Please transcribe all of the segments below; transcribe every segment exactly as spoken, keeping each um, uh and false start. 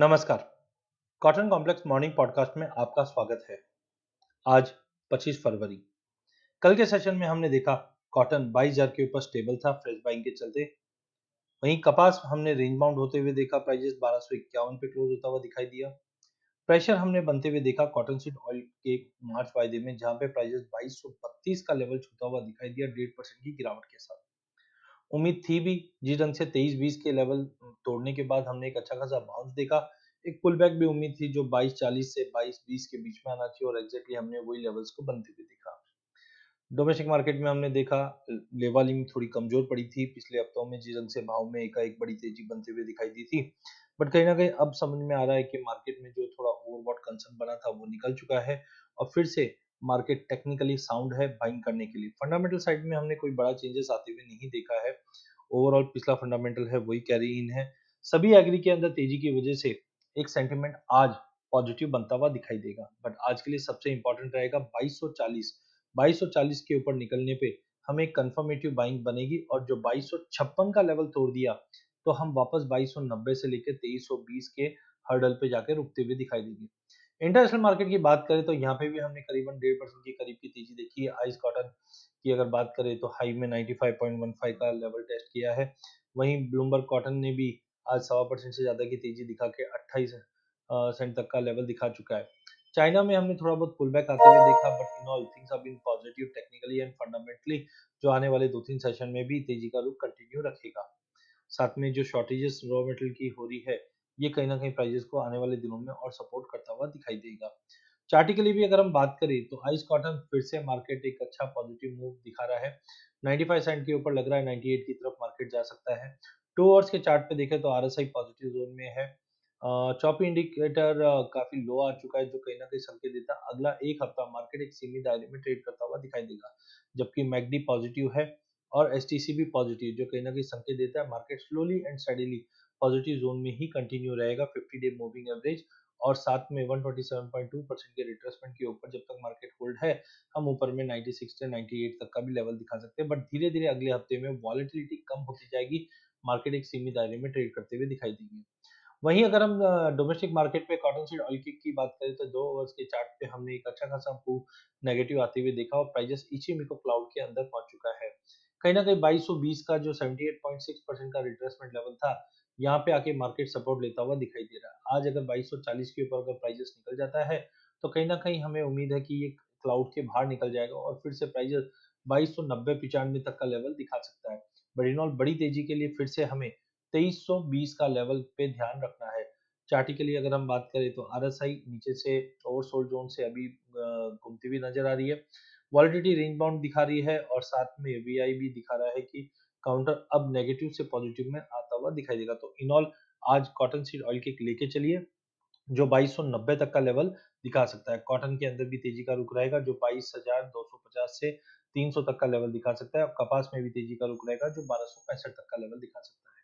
नमस्कार, cotton complex morning podcast में आपका स्वागत है। आज पच्चीस फरवरी। कल के सेशन में हमने देखा कॉटन बाईस हज़ार के ऊपर स्टेबल था फ्रेश बाइंग के चलते। वहीं कपास हमने रेंज बाउंड होते हुए देखा, प्राइजेस बारह सौ इक्यावन पे क्लोज होता हुआ दिखाई दिया। प्रेशर हमने बनते हुए देखा कॉटन सीड ऑयल के मार्च वायदे में, जहां पे प्राइजेस बाईस सौ बत्तीस का लेवल छूता हुआ दिखाई दिया डेढ़ परसेंट की गिरावट के साथ। उम्मीद थी भी, जिस ढंग से तेईस बीस के लेवल तोड़ने के बाद हमने एक अच्छा खासा बाउंस देखा, एक पुल बैक भी उम्मीद थी जो बाईस चालीस से बाईस बीस के बीच में आना चाहिए, और एग्जैक्टली हमने वही लेवल्स को बनते हुए देखा। डोमेस्टिक मार्केट में हमने देखा लेवलिंग थोड़ी कमजोर पड़ी थी पिछले हफ्तों में, जिस ढंग से भाव में एकाएक बड़ी तेजी बनते हुए दिखाई दी थी। बट कहीं ना कहीं अब समझ में आ रहा है कि मार्केट में जो थोड़ा ओवरबॉट कंसर्न बना था वो निकल चुका है, और फिर से मार्केट टेक्निकली साउंड है बाइंग करने के लिए। फंडामेंटल साइड में हमने कोई बड़ा चेंजेस आते हुए नहीं देखा है। ओवरऑल पिछला फंडामेंटल है वही कैरी इन है। सभी एग्री के अंदर तेजी की वजह से एक सेंटिमेंट आज पॉजिटिव बनता हुआ दिखाई देगा। बट आज के लिए सबसे इंपॉर्टेंट रहेगा बाईस सौ चालीस। बाईस सौ चालीस के ऊपर निकलने पे हमें कंफर्मेटिव बाइंग बनेगी, और जो बाईस सौ छप्पन का लेवल तोड़ दिया तो हम वापस बाईस सौ नब्बे से लेकर तेईस सौ बीस के हर्डल पे जाके रुकते हुए दिखाई देंगे। इंटरनेशनल मार्केट की बात करें तो यहाँ पे भी हमने करीबन डेढ़ परसेंट के करीब की तेजी देखी है। आइस कॉटन की अगर बात करें तो हाई में पचानवे पॉइंट पंद्रह का लेवल टेस्ट किया है। वहीं ब्लूमबर्ग कॉटन ने भी आज सवा परसेंट से ज्यादा की तेजी दिखा के अट्ठाईस सेंट तक का लेवल दिखा चुका है। चाइना में हमने थोड़ा बहुत पुल बैक आते हुए देखा, but in all things have been positive technically and fundamentally, जो आने वाले दो तीन सेशन में भी तेजी का रुख कंटिन्यू रखेगा। साथ में जो शॉर्टेजेस रॉ मेटेरियल की हो रही है, ये कहीं ना कहीं प्राइजेस को आने वाले दिनों में और सपोर्ट करता हुआ दिखाई देगा। चार्ट के लिए भी अगर हम बात करें तो आइस कॉटन फिर से मार्केट एक अच्छा पॉजिटिव मूव दिखा रहा है। पचानवे सेंट के ऊपर लग रहा है, अट्ठानवे की तरफ मार्केट जा सकता है। टू आवर्स के चार्ट पे देखें तो आरएसआई पॉजिटिव जोन में है। चॉपी इंडिकेटर काफी लो आ चुका है, जो कहीं ना कहीं संकेत देता है अगला एक हफ्ता मार्केट एक सीमित दायरे में ट्रेड करता हुआ दिखाई देगा। जबकि मैगडी पॉजिटिव है और एसटीसी भी पॉजिटिव, जो कहीं ना कहीं संकेत देता है market slowly and steadily positive zone में ही कंटिन्यू रहेगा। फिफ्टी डे मूविंग एवरेज और साथ में एक सौ सत्ताईस पॉइंट दो परसेंट के रिट्रेसमेंट के ऊपर जब तक मार्केट होल्ड है, हम ऊपर में छियानवे से अट्ठानवे तक का भी लेवल दिखा सकते हैं। बट धीरे धीरे अगले हफ्ते में वॉलेटिलिटी कम होती जाएगी, मार्केट एक सीमित दायरे में ट्रेड करते हुए दिखाई देगी। वहीं अगर हम डोमेस्टिक मार्केट पे कॉटन सीड ऑयल की बात करें तो दो आवर्स के चार्ट पे हमने एक अच्छा खासा मूव नेगेटिव आते हुए देखा, और प्राइजेस इचिमिको क्लाउड के अंदर पहुंच चुका है। कहीं ना कहीं बाईस सौ बीस का जो अठहत्तर पॉइंट छह परसेंट का रिट्रेसमेंट लेवल था, यहाँ पे आके मार्केट सपोर्ट लेता हुआ दिखाई दे रहा है। आज अगर बाईस सौ चालीस के ऊपर अगर प्राइजेस निकल जाता है तो कहीं ना कहीं हमें उम्मीद है कि ये क्लाउड के बाहर निकल जाएगा, और फिर से प्राइजेस बाईस सौ नब्बे पचानवे तक का लेवल दिखा सकता है। बट इन ऑल बड़ी तेजी के लिए फिर से हमें तेईस सौ बीस का लेवल पे ध्यान रखना है। चार्ट के लिए अगर हम बात करें तो आरएसआई नीचे से ओवरसोल्ड जोन से अभी घूमती हुई नजर आ रही है, वॉलिडिटी रेंज बाउंड दिखा रही है, और साथ में वीआई भी दिखा रहा है कि काउंटर अब नेगेटिव से पॉजिटिव में आता हुआ दिखाई देगा। तो इन ऑल आज कॉटन सीड ऑयल के लेके चलिए जो बाईस सौ नब्बे तक का लेवल दिखा सकता है। कॉटन के अंदर भी तेजी का रुख रहेगा जो बाईस हज़ार दो सौ पचास से तीन सौ तक का लेवल दिखा सकता है। कपास में भी तेजी का रुख रहेगा जो बारह सौ पैंसठ तक का लेवल दिखा सकता है।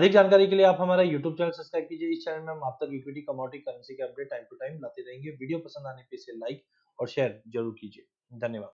अधिक जानकारी के लिए आप हमारा YouTube चैनल सब्सक्राइब कीजिए। इस चैनल में हम आप तक इक्विटी, कमोडिटी, करेंसी के अपडेट टाइम टू टाइम लाते रहेंगे। वीडियो पसंद आने पे इसे लाइक और शेयर जरूर कीजिए। धन्यवाद।